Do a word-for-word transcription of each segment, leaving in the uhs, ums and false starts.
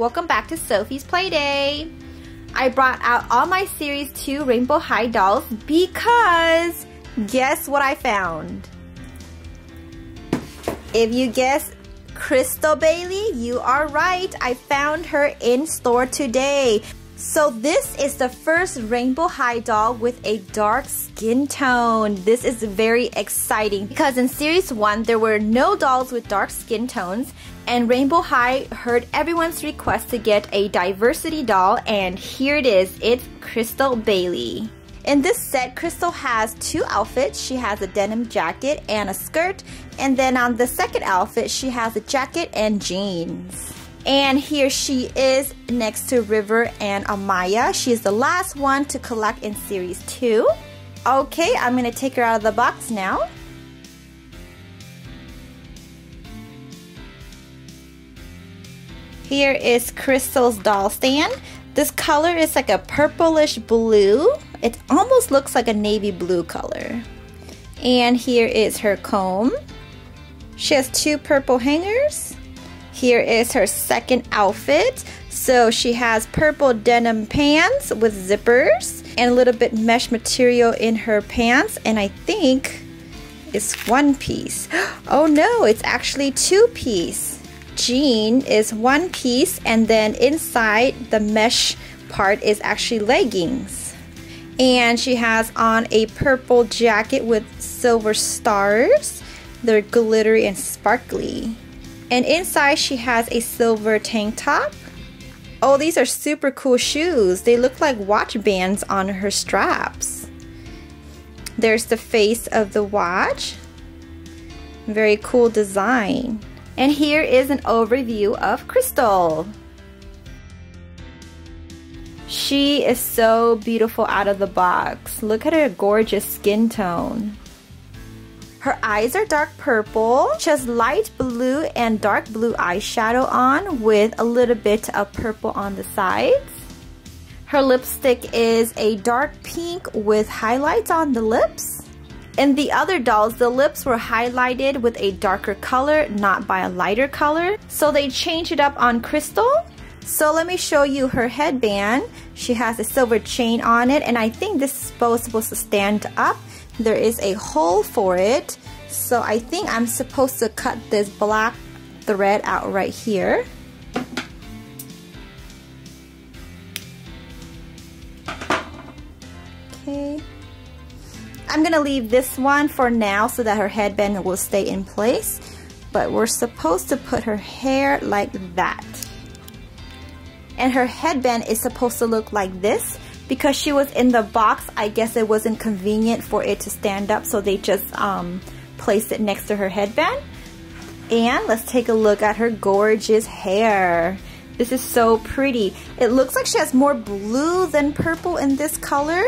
Welcome back to Sophie's Play Day. I brought out all my Series two Rainbow High dolls because guess what I found? If you guess Krystal Bailey, you are right. I found her in store today. So this is the first Rainbow High doll with a dark skin tone. This is very exciting because in Series one, there were no dolls with dark skin tones, and Rainbow High heard everyone's request to get a diversity doll, and here it is, it's Krystal Bailey. In this set, Krystal has two outfits. She has a denim jacket and a skirt, and then on the second outfit, she has a jacket and jeans. And here she is next to River and Amaya. She is the last one to collect in Series two. Okay, I'm going to take her out of the box now. Here is Krystal's doll stand. This color is like a purplish blue. It almost looks like a navy blue color. And here is her comb. She has two purple hangers. Here is her second outfit. So she has purple denim pants with zippers and a little bit mesh material in her pants, and I think it's one piece. Oh no, it's actually two piece. Jean is one piece, and then inside the mesh part is actually leggings. And she has on a purple jacket with silver stars. They're glittery and sparkly. And inside she has a silver tank top. Oh, these are super cool shoes. They look like watch bands on her straps. There's the face of the watch. Very cool design. And here is an overview of Krystal. She is so beautiful out of the box. Look at her gorgeous skin tone. Her eyes are dark purple. She has light blue and dark blue eyeshadow on with a little bit of purple on the sides. Her lipstick is a dark pink with highlights on the lips. In the other dolls, the lips were highlighted with a darker color, not by a lighter color. So they changed it up on Krystal. So let me show you her headband. She has a silver chain on it, and I think this is both supposed to stand up. There is a hole for it, so I think I'm supposed to cut this black thread out right here. Okay. I'm gonna leave this one for now so that her headband will stay in place, but we're supposed to put her hair like that. And her headband is supposed to look like this. Because she was in the box, I guess it wasn't convenient for it to stand up, so they just um, placed it next to her headband. And let's take a look at her gorgeous hair. This is so pretty. It looks like she has more blue than purple in this color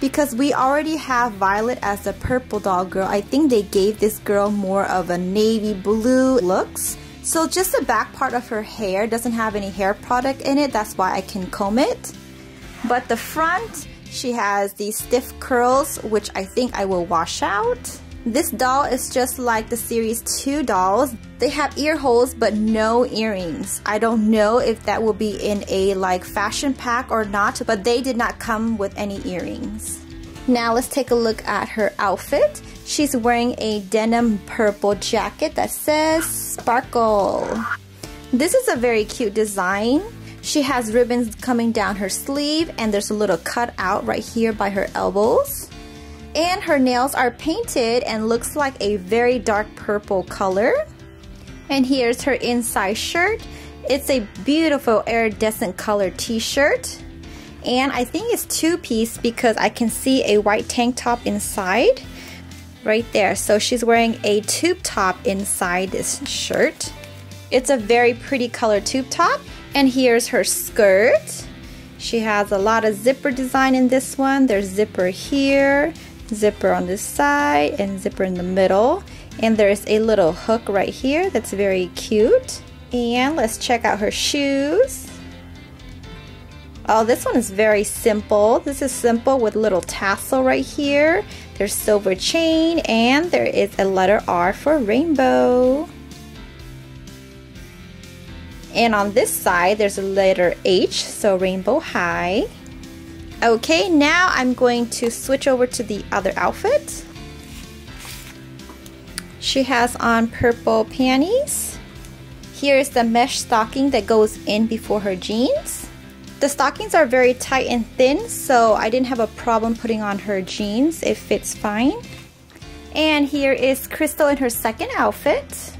because we already have Violet as the purple doll girl. I think they gave this girl more of a navy blue looks. So just the back part of her hair doesn't have any hair product in it. That's why I can comb it. But the front, she has these stiff curls, which I think I will wash out. This doll is just like the Series two dolls. They have ear holes but no earrings. I don't know if that will be in a like fashion pack or not, but they did not come with any earrings. Now let's take a look at her outfit. She's wearing a denim purple jacket that says Sparkle. This is a very cute design. She has ribbons coming down her sleeve, and there's a little cut out right here by her elbows. And her nails are painted and looks like a very dark purple color. And here's her inside shirt. It's a beautiful iridescent color t-shirt. And I think it's two-piece because I can see a white tank top inside. Right there. So she's wearing a tube top inside this shirt. It's a very pretty color tube top. And here's her skirt. She has a lot of zipper design in this one. There's zipper here, zipper on this side, and zipper in the middle. And there's a little hook right here that's very cute. And let's check out her shoes. Oh, this one is very simple. This is simple with little tassel right here. There's silver chain, and there is a letter R for rainbow. And on this side, there's a letter H, so Rainbow High. Okay, now I'm going to switch over to the other outfit. She has on purple panties. Here is the mesh stocking that goes in before her jeans. The stockings are very tight and thin, so I didn't have a problem putting on her jeans. It fits fine. And here is Krystal in her second outfit.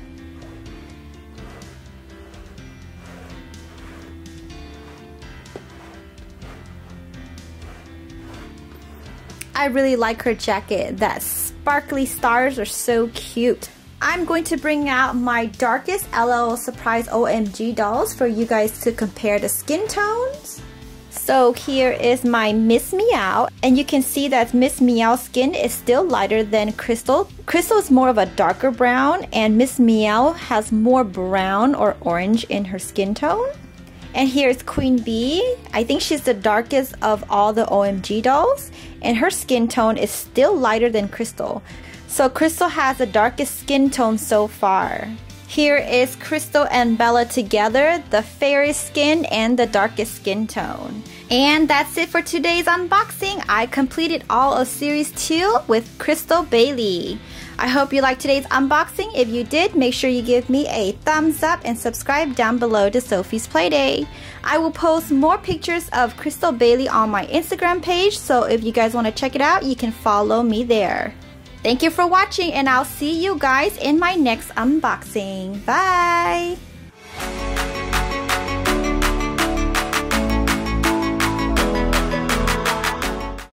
I really like her jacket. That sparkly stars are so cute. I'm going to bring out my darkest LOL Surprise O M G dolls for you guys to compare the skin tones. So here is my Miss Meow, and you can see that Miss Meow's skin is still lighter than Krystal. Krystal is more of a darker brown, and Miss Meow has more brown or orange in her skin tone. And here's Queen Bee. I think she's the darkest of all the O M G dolls, and her skin tone is still lighter than Krystal. So Krystal has the darkest skin tone so far. Here is Krystal and Bella together, the fairest skin and the darkest skin tone. And that's it for today's unboxing. I completed all of series two with Krystal Bailey. I hope you liked today's unboxing. If you did, make sure you give me a thumbs up and subscribe down below to Sophie's Play Day. I will post more pictures of Krystal Bailey on my Instagram page, so if you guys want to check it out, you can follow me there. Thank you for watching, and I'll see you guys in my next unboxing. Bye!